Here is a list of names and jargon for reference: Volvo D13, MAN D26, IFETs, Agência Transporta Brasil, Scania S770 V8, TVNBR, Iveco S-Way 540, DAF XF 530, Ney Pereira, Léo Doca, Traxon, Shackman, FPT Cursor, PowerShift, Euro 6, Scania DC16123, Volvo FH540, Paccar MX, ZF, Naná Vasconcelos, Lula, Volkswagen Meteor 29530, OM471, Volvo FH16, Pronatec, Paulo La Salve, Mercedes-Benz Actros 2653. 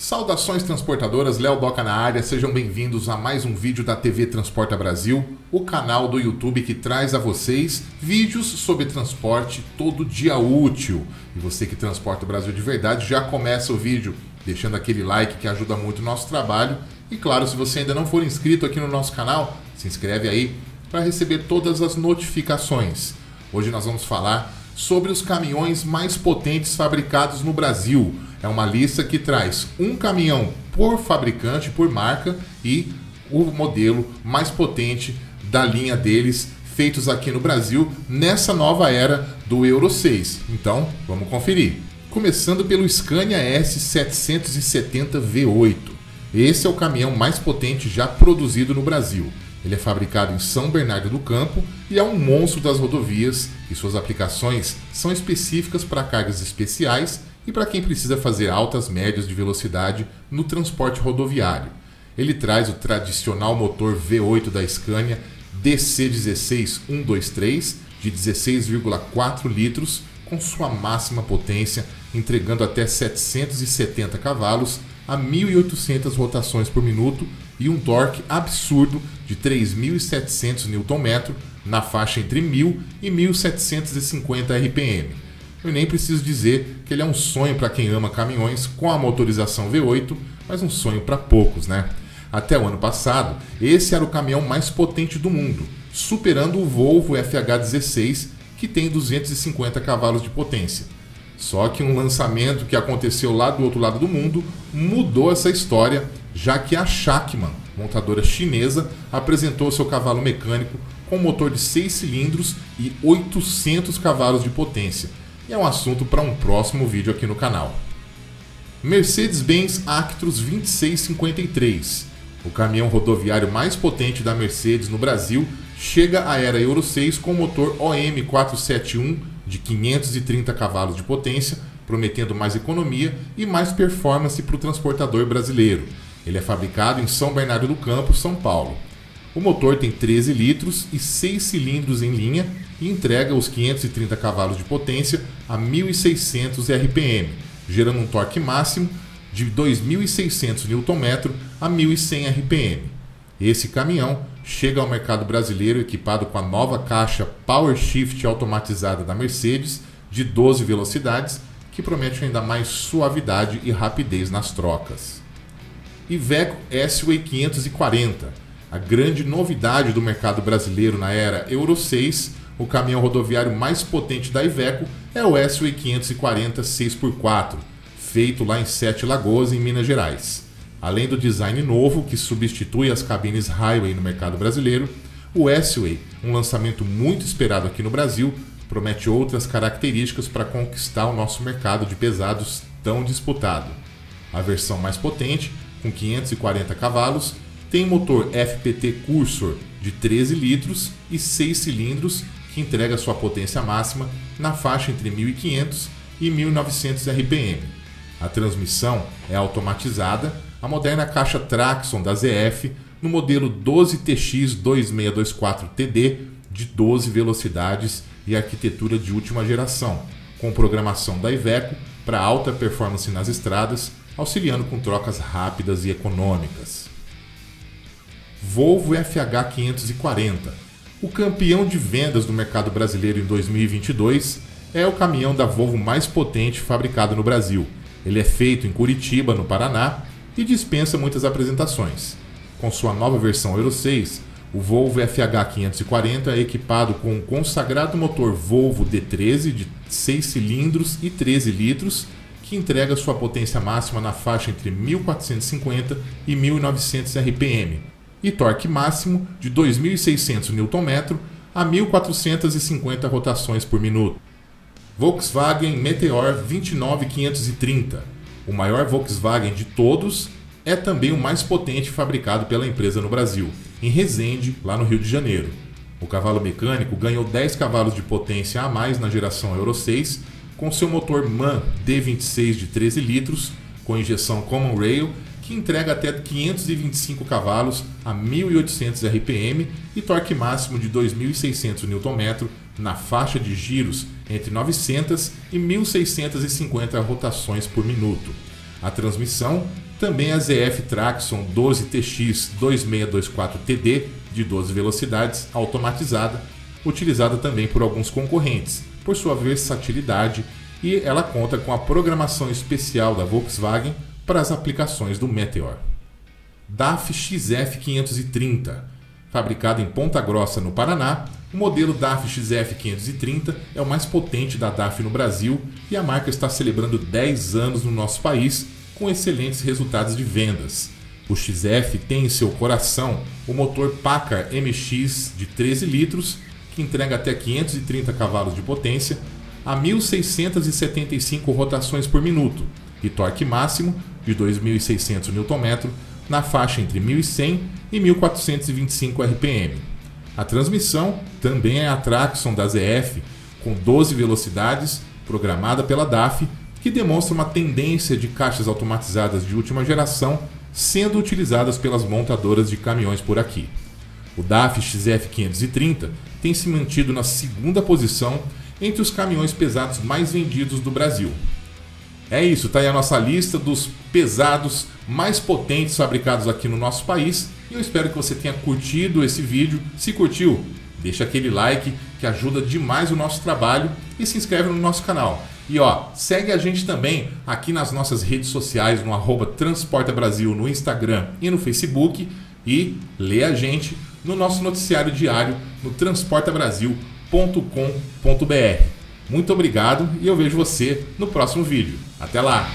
Saudações transportadoras, Léo Doca na área, sejam bem-vindos a mais um vídeo da TV Transporta Brasil, o canal do YouTube que traz a vocês vídeos sobre transporte todo dia útil. E você que transporta o Brasil de verdade, já começa o vídeo deixando aquele like que ajuda muito o nosso trabalho. E claro, se você ainda não for inscrito aqui no nosso canal, se inscreve aí para receber todas as notificações. Hoje nós vamos falar sobre os caminhões mais potentes fabricados no Brasil. É uma lista que traz um caminhão por fabricante, por marca, e o modelo mais potente da linha deles, feitos aqui no Brasil, nessa nova era do Euro 6. Então, vamos conferir. Começando pelo Scania S770 V8. Esse é o caminhão mais potente já produzido no Brasil. Ele é fabricado em São Bernardo do Campo e é um monstro das rodovias, e suas aplicações são específicas para cargas especiais e para quem precisa fazer altas médias de velocidade no transporte rodoviário. Ele traz o tradicional motor V8 da Scania DC16123 de 16,4 litros com sua máxima potência, entregando até 770 cavalos a 1.800 rotações por minuto e um torque absurdo de 3.700 Nm na faixa entre 1.000 e 1.750 RPM. Eu nem preciso dizer que ele é um sonho para quem ama caminhões com a motorização V8, mas um sonho para poucos, né? Até o ano passado, esse era o caminhão mais potente do mundo, superando o Volvo FH16, que tem 250 cavalos de potência. Só que um lançamento que aconteceu lá do outro lado do mundo mudou essa história, já que a Shackman, montadora chinesa, apresentou seu cavalo mecânico com motor de 6 cilindros e 800 cavalos de potência. E é um assunto para um próximo vídeo aqui no canal. Mercedes-Benz Actros 2653. O caminhão rodoviário mais potente da Mercedes no Brasil chega à era Euro 6 com motor OM471 de 530 cavalos de potência, prometendo mais economia e mais performance para o transportador brasileiro. Ele é fabricado em São Bernardo do Campo, São Paulo. O motor tem 13 litros e 6 cilindros em linha e entrega os 530 cavalos de potência a 1.600 RPM, gerando um torque máximo de 2.600 Nm a 1.100 RPM. Esse caminhão chega ao mercado brasileiro equipado com a nova caixa PowerShift automatizada da Mercedes, de 12 velocidades, que promete ainda mais suavidade e rapidez nas trocas. Iveco S-Way 540. A grande novidade do mercado brasileiro na era Euro 6, o caminhão rodoviário mais potente da Iveco é o S-Way 540 6x4, feito lá em Sete Lagoas, em Minas Gerais. Além do design novo, que substitui as cabines Highway no mercado brasileiro, o S-Way, um lançamento muito esperado aqui no Brasil, promete outras características para conquistar o nosso mercado de pesados tão disputado. A versão mais potente, com 540 cavalos, tem motor FPT Cursor de 13 litros e 6 cilindros, que entrega sua potência máxima na faixa entre 1.500 e 1.900 RPM. A transmissão é automatizada, a moderna caixa Traxon da ZF, no modelo 12TX2624TD de 12 velocidades e arquitetura de última geração, com programação da Iveco para alta performance nas estradas, auxiliando com trocas rápidas e econômicas. Volvo FH540. O campeão de vendas do mercado brasileiro em 2022 é o caminhão da Volvo mais potente fabricado no Brasil. Ele é feito em Curitiba, no Paraná, e dispensa muitas apresentações. Com sua nova versão Euro 6, o Volvo FH540 é equipado com o consagrado motor Volvo D13 de 6 cilindros e 13 litros, que entrega sua potência máxima na faixa entre 1.450 e 1.900 RPM e torque máximo de 2.600 Nm a 1.450 rotações por minuto. Volkswagen Meteor 29530. O maior Volkswagen de todos, é também o mais potente fabricado pela empresa no Brasil, em Resende, lá no Rio de Janeiro. O cavalo mecânico ganhou 10 cavalos de potência a mais na geração Euro 6, com seu motor MAN D26 de 13 litros, com injeção Common Rail, que entrega até 525 cavalos a 1.800 RPM e torque máximo de 2.600 Nm na faixa de giros entre 900 e 1.650 rotações por minuto. A transmissão Também a ZF Traxon 12TX 2624TD, de 12 velocidades, automatizada, utilizada também por alguns concorrentes, por sua versatilidade, e ela conta com a programação especial da Volkswagen para as aplicações do Meteor. DAF XF 530. Fabricado em Ponta Grossa, no Paraná, o modelo DAF XF 530 é o mais potente da DAF no Brasil e a marca está celebrando 10 anos no nosso país, com excelentes resultados de vendas. O XF tem em seu coração o motor Paccar MX de 13 litros, que entrega até 530 cavalos de potência, a 1.675 rotações por minuto e torque máximo de 2.600 Nm na faixa entre 1.100 e 1.425 RPM. A transmissão também é a Traxon da ZF, com 12 velocidades, programada pela DAF, que demonstra uma tendência de caixas automatizadas de última geração sendo utilizadas pelas montadoras de caminhões por aqui. O DAF XF 530 tem se mantido na segunda posição entre os caminhões pesados mais vendidos do Brasil. É isso, tá aí a nossa lista dos pesados mais potentes fabricados aqui no nosso país. E eu espero que você tenha curtido esse vídeo. Se curtiu, deixa aquele like que ajuda demais o nosso trabalho e se inscreve no nosso canal. E ó, segue a gente também aqui nas nossas redes sociais, no @TransportaBrasil, no Instagram e no Facebook. E lê a gente no nosso noticiário diário no transportabrasil.com.br. Muito obrigado e eu vejo você no próximo vídeo. Até lá!